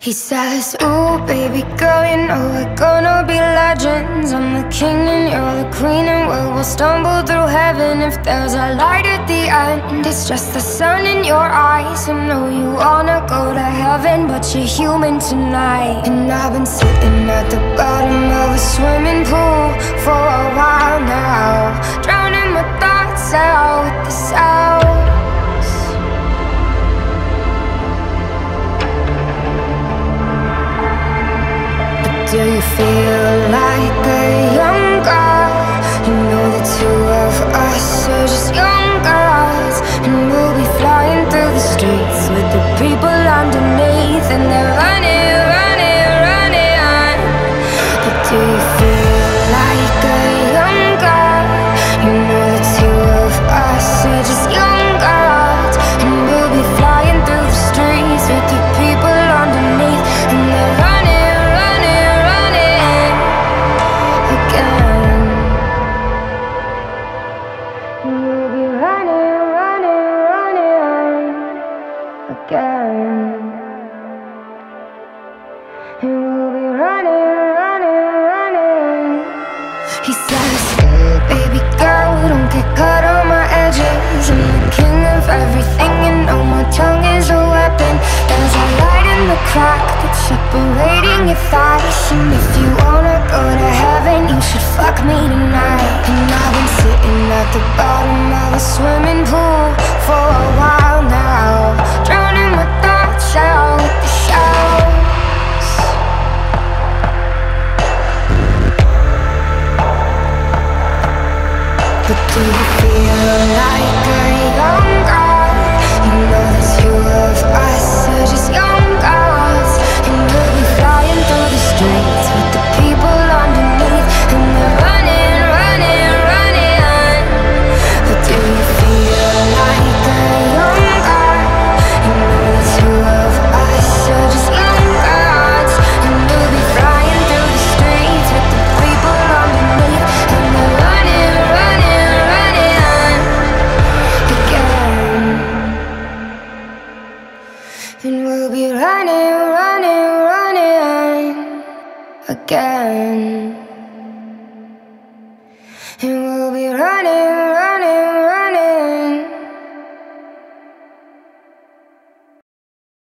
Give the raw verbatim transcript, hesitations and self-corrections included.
He says, "Ooh, baby girl, you know we're gonna be legends. I'm the king and you're the queen, and we will stumble through heaven. If there's a light at the end, it's just the sun in your eyes. I know you wanna go to heaven, but you're human tonight. And I've been sitting at the bottom of a swimming pool for a while now, drowning my thoughts out with the sound. Do you feel like a young girl? You know the two of us are just young girls, and we'll be flying through the streets with the people underneath, and they're running, running, running on. But do you feel like a young girl? You know the two of us are just young girls, and we'll be flying through the streets with the people underneath, and they're running." That's separating your thighs, and if you wanna go to heaven, you should fuck me tonight. And I've been sitting at the bottom of a swimming pool for a while now, drowning my thoughts out with the shouts. But do you feel like a young girl? You know the two of us are just young girls, flying through the streets with the people underneath, and they're running, running, running on. But do you feel like a young girl? You know the two of us are just young girls, and we'll be flying through the streets with the people underneath, and they're running, running, running on again. And we'll be running, running, again, and we'll be running